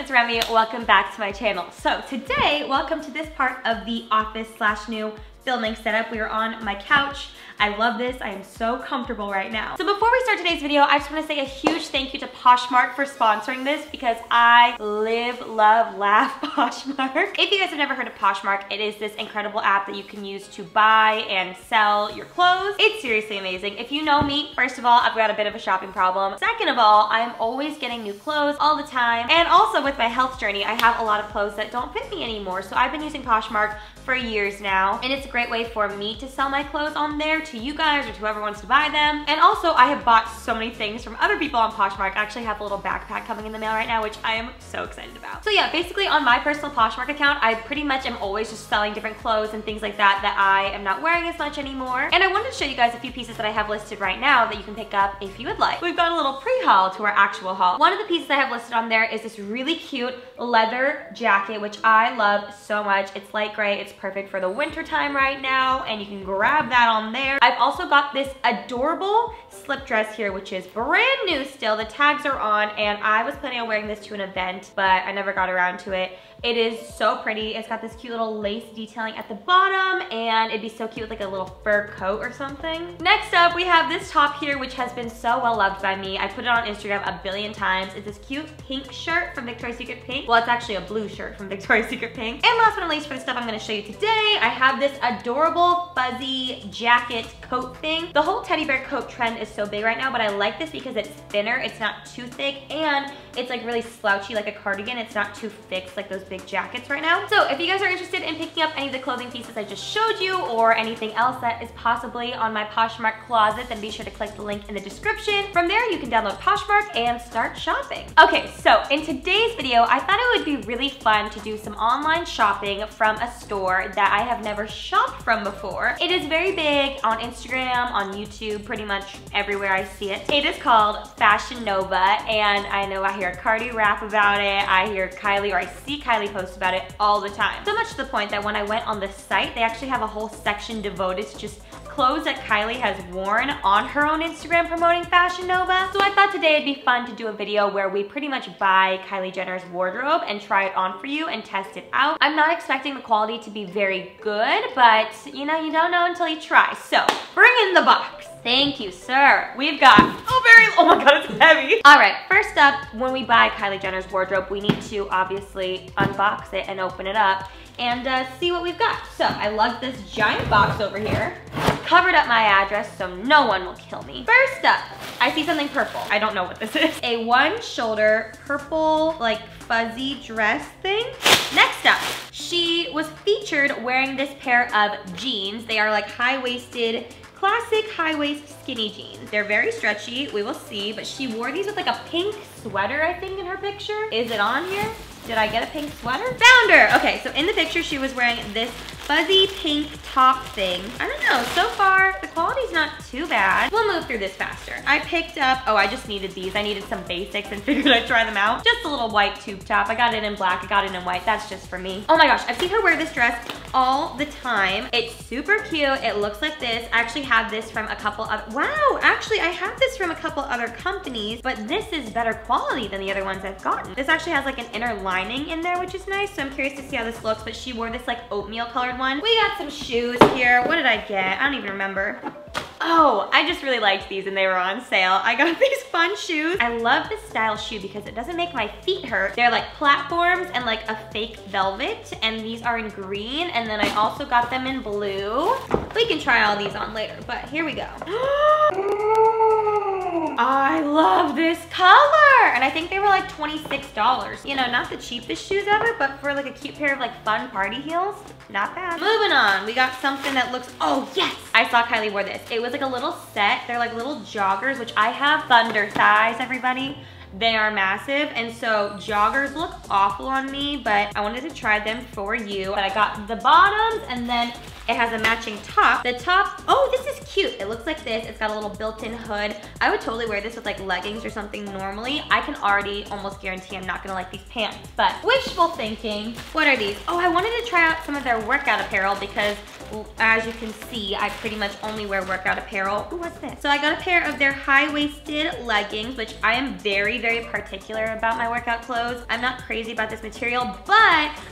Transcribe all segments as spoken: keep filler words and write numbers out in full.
it's Remy. Welcome back to my channel. So today, welcome to this part of the office slash new filming setup. We are on my couch. I love this. I am so comfortable right now. So before we start today's video, I just want to say a huge thank you to Poshmark for sponsoring this because I live, love, laugh Poshmark. If you guys have never heard of Poshmark, it is this incredible app that you can use to buy and sell your clothes. It's seriously amazing. If you know me, first of all, I've got a bit of a shopping problem. Second of all, I'm always getting new clothes all the time. And also with my health journey, I have a lot of clothes that don't fit me anymore. So I've been using Poshmark for years now, and it's a great way for me to sell my clothes on there to you guys or to whoever wants to buy them. And also I have bought so many things from other people on Poshmark. I actually have a little backpack coming in the mail right now, which I am so excited about. So yeah, basically on my personal Poshmark account, I pretty much am always just selling different clothes and things like that that I am not wearing as much anymore. And I wanted to show you guys a few pieces that I have listed right now that you can pick up if you would like. We've got a little pre-haul to our actual haul. One of the pieces I have listed on there is this really cute leather jacket, which I love so much. It's light gray. It's perfect for the winter time right now, and you can grab that on there. I've also got this adorable slip dress here, which is brand new still. The tags are on, and I was planning on wearing this to an event, but I never got around to it. It is so pretty. It's got this cute little lace detailing at the bottom, and it'd be so cute with like a little fur coat or something. Next up, we have this top here, which has been so well loved by me. I put it on Instagram a billion times. It's this cute pink shirt from Victoria's Secret Pink. Well, it's actually a blue shirt from Victoria's Secret Pink. And last but not least, for the stuff I'm gonna show you today, I have this adorable fuzzy jacket coat thing. The whole teddy bear coat trend is so big right now, but I like this because it's thinner, it's not too thick, and it's like really slouchy like a cardigan. It's not too fixed like those big jackets right now. So if you guys are interested in picking up any of the clothing pieces I just showed you or anything else that is possibly on my Poshmark closet, then be sure to click the link in the description. From there, you can download Poshmark and start shopping. Okay, so in today's video, I thought it would be really fun to do some online shopping from a store that I have never shopped from before. It is very big on Instagram, on YouTube, pretty much everywhere I see it. It is called Fashion Nova, and I know I hear Cardi rap about it, I hear Kylie, or I see Kylie post about it all the time. So much to the point that when I went on the site, they actually have a whole section devoted to just clothes that Kylie has worn on her own Instagram promoting Fashion Nova. So I thought today it'd be fun to do a video where we pretty much buy Kylie Jenner's wardrobe and try it on for you and test it out. I'm not expecting the quality to be very good, but you know, you don't know until you try. So bring in the box. Thank you, sir. We've got, oh, very, oh my God, it's heavy. All right, first up, when we buy Kylie Jenner's wardrobe, we need to obviously unbox it and open it up and uh, see what we've got. So I lugged this giant box over here, covered up my address so no one will kill me. First up, I see something purple. I don't know what this is. A one shoulder purple, like fuzzy dress thing. Next up, she was featured wearing this pair of jeans. They are like high-waisted, classic high-waist skinny jeans. They're very stretchy, we will see, but she wore these with like a pink sweater, I think, in her picture. Is it on here? Did I get a pink sweater? Found her! Okay, so in the picture, she was wearing this fuzzy pink top thing. I don't know, so far, the quality's not too bad. We'll move through this faster. I picked up, oh, I just needed these. I needed some basics and figured I'd try them out. Just a little white tube top. I got it in black, I got it in white. That's just for me. Oh my gosh, I've seen her wear this dress all the time. It's super cute, it looks like this. I actually have this from a couple of, wow, actually I have this from a couple other companies, but this is better quality than the other ones I've gotten. This actually has like an inner lining in there, which is nice, so I'm curious to see how this looks, but she wore this like oatmeal colored one. We got some shoes here. What did I get? I don't even remember. Oh, I just really liked these and they were on sale. I got these fun shoes. I love this style shoe because it doesn't make my feet hurt. They're like platforms and like a fake velvet, and these are in green, and then I also got them in blue. We can try all these on later, but here we go. I love this color! And I think they were like twenty-six dollars. You know, not the cheapest shoes ever, but for like a cute pair of like fun party heels, not bad. Moving on, we got something that looks, oh yes! I saw Kylie wear this. It was like a little set. They're like little joggers, which I have thunder thighs, everybody. They are massive, and so joggers look awful on me, but I wanted to try them for you. But I got the bottoms, and then it has a matching top. The top, oh, this is cute. It looks like this. It's got a little built-in hood. I would totally wear this with like leggings or something normally. I can already almost guarantee I'm not gonna like these pants, but wishful thinking. What are these? Oh, I wanted to try out some of their workout apparel because as you can see, I pretty much only wear workout apparel. Ooh, what's this? So I got a pair of their high-waisted leggings, which I am very, very particular about my workout clothes. I'm not crazy about this material, but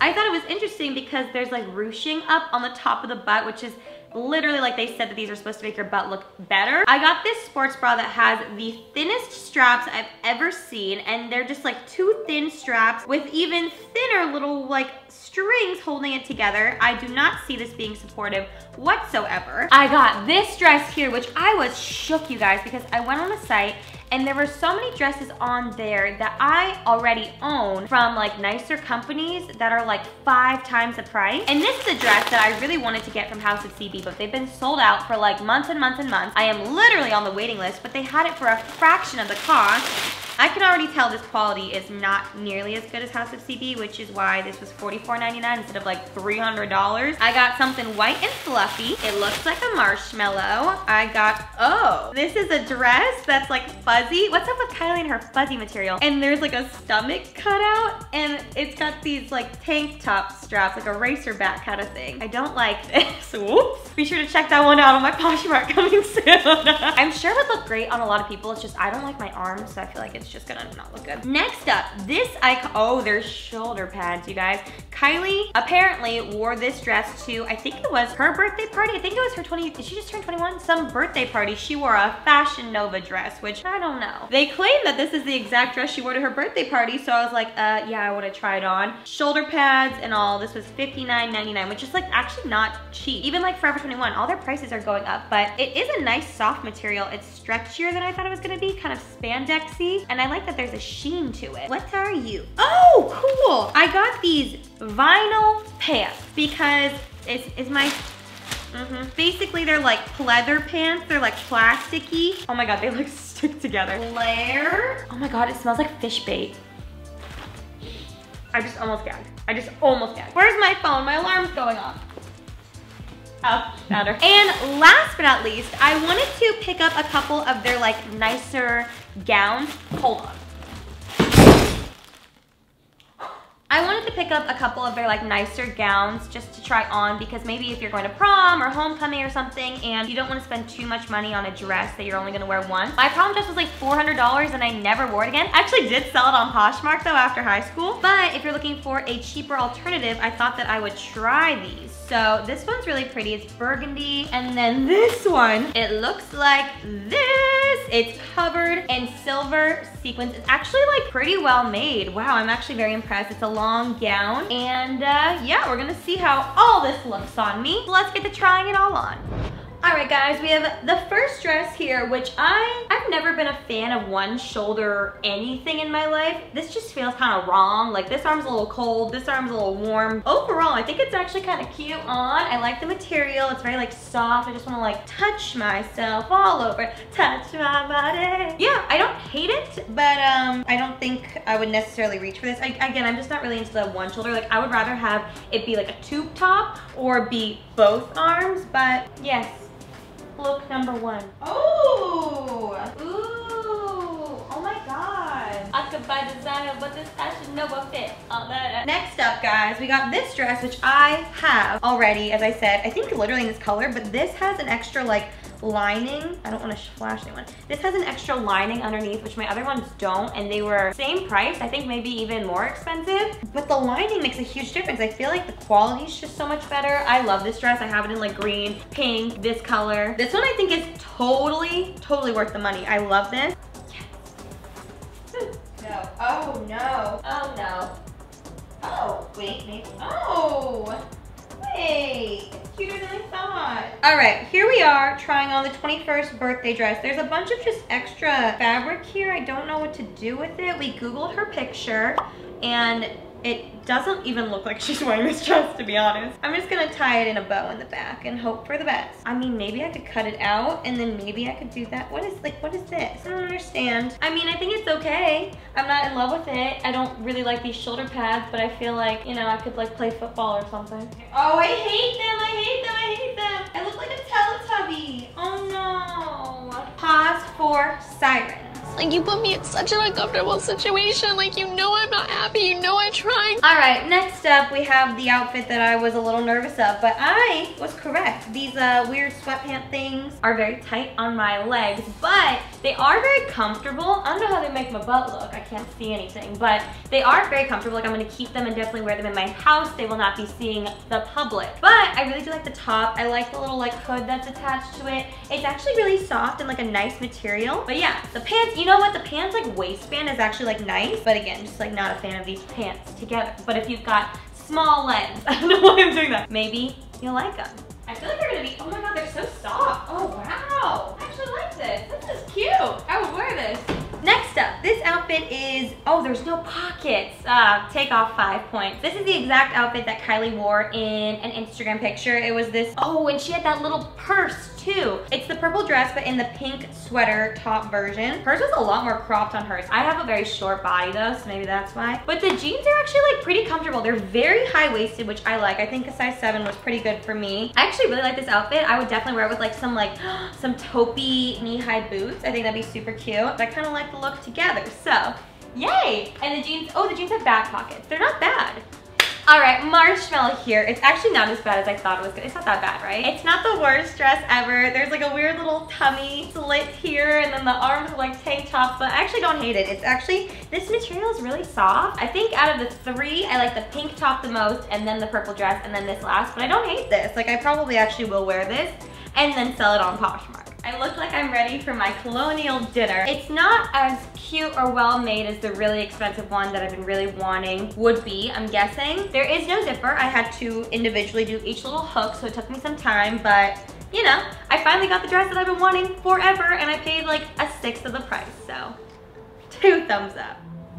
I thought it was interesting because there's like ruching up on the top of the butt, which is literally like they said that these are supposed to make your butt look better. I got this sports bra that has the thinnest straps I've ever seen, and they're just like two thin straps with even thinner little like strings holding it together. I do not see this being supportive whatsoever. I got this dress here, which I was shook, you guys, because I went on the site and there were so many dresses on there that I already own from like nicer companies that are like five times the price. And this is a dress that I really wanted to get from House of C B, but they've been sold out for like months and months and months. I am literally on the waiting list, but they had it for a fraction of the cost. I can already tell this quality is not nearly as good as House of C B, which is why this was forty-four ninety-nine instead of like three hundred dollars. I got something white and fluffy. It looks like a marshmallow. I got, oh, this is a dress that's like fuzzy. What's up with Kylie and her fuzzy material? And there's like a stomach cutout, and it's got these like tank top straps, like a racer back kind of thing. I don't like this. Whoops. Be sure to check that one out on my Poshmark coming soon. I'm sure it would look great on a lot of people. It's just I don't like my arms, so I feel like it's It's just gonna not look good. Next up, this icon, oh, there's shoulder pads, you guys. Kylie apparently wore this dress to, I think it was her birthday party. I think it was her twentieth, did she just turn twenty-one? Some birthday party, she wore a Fashion Nova dress, which I don't know. They claim that this is the exact dress she wore to her birthday party, so I was like, uh, yeah, I wanna try it on. Shoulder pads and all, this was fifty-nine ninety-nine, which is like actually not cheap. Even like Forever twenty-one, all their prices are going up, but it is a nice soft material. It's stretchier than I thought it was gonna be, kind of spandexy. And I like that there's a sheen to it. What are you? Oh, cool. I got these vinyl pants because it's, it's my, mm-hmm. Basically they're like pleather pants. They're like plasticky. Oh my God, they look stick together. Layer. Oh my God, it smells like fish bait. I just almost gagged. I just almost gagged. Where's my phone? My alarm's going off. Oh, better. And last but not least, I wanted to pick up a couple of their like nicer gowns. Hold on. I wanted to pick up a couple of their like nicer gowns just to try on, because maybe if you're going to prom or homecoming or something and you don't want to spend too much money on a dress that you're only going to wear once. My prom dress was like four hundred dollars and I never wore it again. I actually did sell it on Poshmark though after high school. But if you're looking for a cheaper alternative, I thought that I would try these. So this one's really pretty, it's burgundy. And then this one, it looks like this. It's covered in silver sequins. It's actually like pretty well made. Wow, I'm actually very impressed. It's a long gown. And uh, yeah, we're gonna see how all this looks on me. Let's get to trying it all on. All right guys, we have the first dress here, which I, I've never been a fan of one shoulder anything in my life. This just feels kind of wrong. Like this arm's a little cold, this arm's a little warm. Overall, I think it's actually kind of cute on. I like the material, it's very like soft. I just wanna like touch myself all over, touch my body. Yeah, I don't hate it, but um, I don't think I would necessarily reach for this. I, again, I'm just not really into the one shoulder. Like I would rather have it be like a tube top or be both arms, but yes. Look number one. Oh! Ooh! Oh my God! I could buy designer, but this Fashion Nova fit. All that. Next up, guys, we got this dress, which I have already. As I said, I think literally in this color, but this has an extra like lining. I don't want to flash anyone. This has an extra lining underneath, which my other ones don't, and they were same price. I think maybe even more expensive, but the lining makes a huge difference. I feel like the quality is just so much better. I love this dress. I have it in like green, pink, this color. This one I think is totally, totally worth the money. I love this. Yes. No. Oh no. Oh no. Oh, wait, maybe. Oh. Hey, it's cuter than I thought. All right, here we are trying on the twenty-first birthday dress. There's a bunch of just extra fabric here. I don't know what to do with it. We Googled her picture and it doesn't even look like she's wearing this dress, to be honest. I'm just gonna tie it in a bow in the back and hope for the best. I mean, maybe I could cut it out and then maybe I could do that. What is, like, what is this? I don't understand. I mean, I think it's okay. I'm not in love with it. I don't really like these shoulder pads, but I feel like, you know, I could like play football or something. Oh, I hate them, I hate them, I hate them. I look like a Teletubby. Oh no. Pause for sirens. Like, you put me in such an uncomfortable situation. Like, you know I'm not happy. You know I'm trying. All right, next up, we have the outfit that I was a little nervous of, but I was correct. These uh, weird sweatpant things are very tight on my legs, but they are very comfortable. I don't know how they make my butt look. I can't see anything, but they are very comfortable. Like, I'm gonna keep them and definitely wear them in my house. They will not be seeing the public. But I really do like the top. I like the little, like, hood that's attached to it. It's actually really soft and, like, a nice material. But yeah, the pants, you know what? The pants, like, waistband is actually, like, nice. But again, just, like, not a fan of these pants together. But if you've got small legs, I don't know why I'm doing that. Maybe you'll like them. I feel like they're gonna be, oh my God, they're so soft. Oh, wow. I actually like this. This is cute. I would wear this. Next up, this outfit is, oh, there's no pockets. Uh, take off five points. This is the exact outfit that Kylie wore in an Instagram picture. It was this, oh, and she had that little purse too. It's the purple dress, but in the pink sweater top version. Hers was a lot more cropped on hers. I have a very short body though, so maybe that's why. But the jeans are actually like pretty comfortable. They're very high-waisted, which I like. I think a size seven was pretty good for me. I actually really like this outfit. I would definitely wear it with like some like, some taupey knee-high boots. I think that'd be super cute. I kind of like the look together, so yay. And the jeans, oh, the jeans have back pockets. They're not bad. All right, marshmallow here. It's actually not as bad as I thought it was gonna. It's not that bad, right? It's not the worst dress ever. There's like a weird little tummy slit here, and then the arms are like tank tops, but I actually don't hate it. It's actually, this material is really soft. I think out of the three, I like the pink top the most, and then the purple dress, and then this last, but I don't hate this. Like, I probably actually will wear this and then sell it on Poshmark. I look like I'm ready for my colonial dinner. It's not as cute or well made as the really expensive one that I've been really wanting would be, I'm guessing. There is no zipper. I had to individually do each little hook, so it took me some time, but you know, I finally got the dress that I've been wanting forever, and I paid like a sixth of the price, so two thumbs up.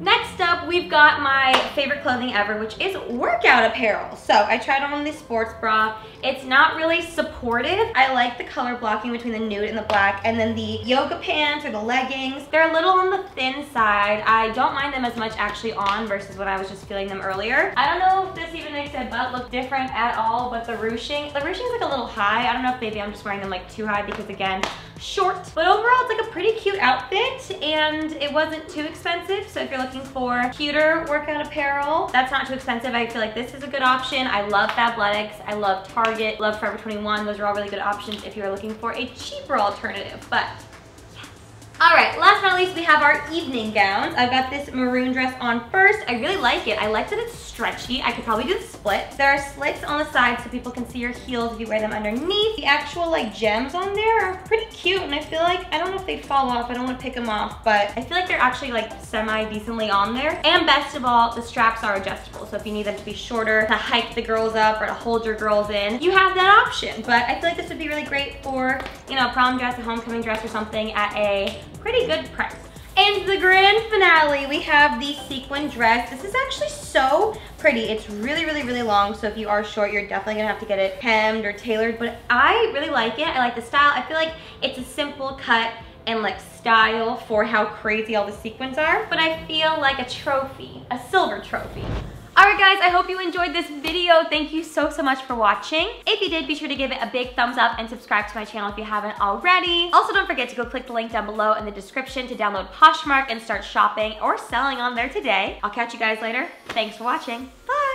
Next up, we've got my favorite clothing ever, which is workout apparel. So I tried on this sports bra. It's not really supportive. I like the color blocking between the nude and the black, and then the yoga pants or the leggings. They're a little on the thin side. I don't mind them as much actually on versus when I was just feeling them earlier. I don't know if this even makes my butt look different at all, but the ruching, the ruching is like a little high. I don't know if maybe I'm just wearing them like too high because again, short. But overall, it's like a pretty cute outfit, and it wasn't too expensive. So if you're looking for cuter workout apparel that's not too expensive, I feel like this is a good option. I love Fabletics, I love Target, love Forever twenty-one. Those are all really good options if you're looking for a cheaper alternative, but yes. All right, last but not least, we have our evening gowns. I've got this maroon dress on first. I really like it. I like that it's stretchy. I could probably do the split. There are slits on the side so people can see your heels if you wear them underneath. The actual like gems on there are pretty cute, and I feel like, I don't know if they'd fall off. I don't want to pick them off, but I feel like they're actually like semi-decently on there. And best of all, the straps are adjustable. So if you need them to be shorter, to hike the girls up or to hold your girls in, you have that option. But I feel like this would be really great for, you know, a prom dress, a homecoming dress or something at a pretty good price. And the grand finale, we have the sequin dress. This is actually so pretty. It's really, really, really long, so if you are short, you're definitely gonna have to get it hemmed or tailored, but I really like it. I like the style. I feel like it's a simple cut and like style for how crazy all the sequins are, but I feel like a trophy, a silver trophy. Alright guys, I hope you enjoyed this video. Thank you so, so much for watching. If you did, be sure to give it a big thumbs up and subscribe to my channel if you haven't already. Also, don't forget to go click the link down below in the description to download Poshmark and start shopping or selling on there today. I'll catch you guys later. Thanks for watching. Bye!